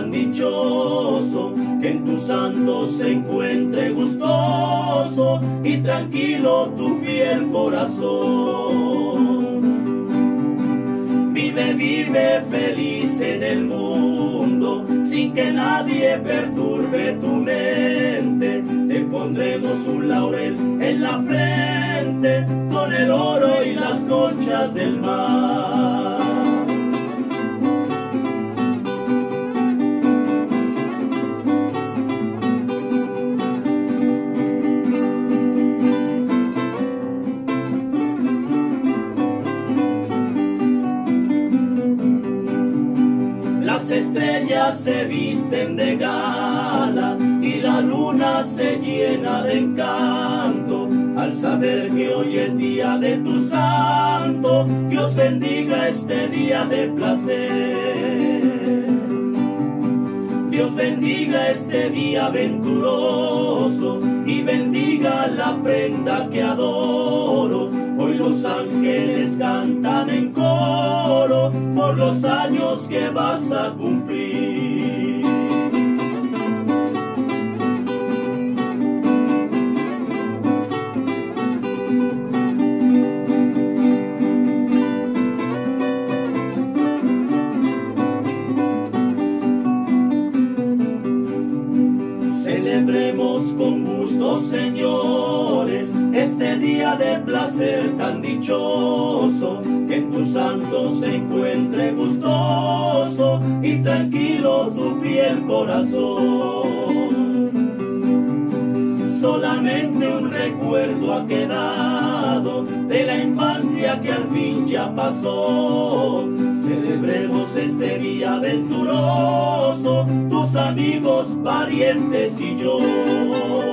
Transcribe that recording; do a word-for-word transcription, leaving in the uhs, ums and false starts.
tan dichoso, que en tu santo se encuentre gustoso y tranquilo tu fiel corazón. Vive, vive feliz en el mundo, sin que nadie perturbe tu mente. Te pondremos un laurel en la frente, con el oro y las conchas del mar. Las estrellas se visten de gala y la luna se llena de encanto al saber que hoy es día de tu santo. Dios bendiga este día de placer. Dios bendiga este día venturoso y bendiga la prenda que adoro. Hoy los ángeles cantan en coro por los años que vas a cumplir. Celebremos con gusto, señores, este día de placer tan dichoso, que en tu santo se encuentre gustoso y tranquilo tu fiel corazón. Solamente un recuerdo ha quedado de la infancia que al fin ya pasó. Celebremos este día venturoso, tus amigos, parientes y yo.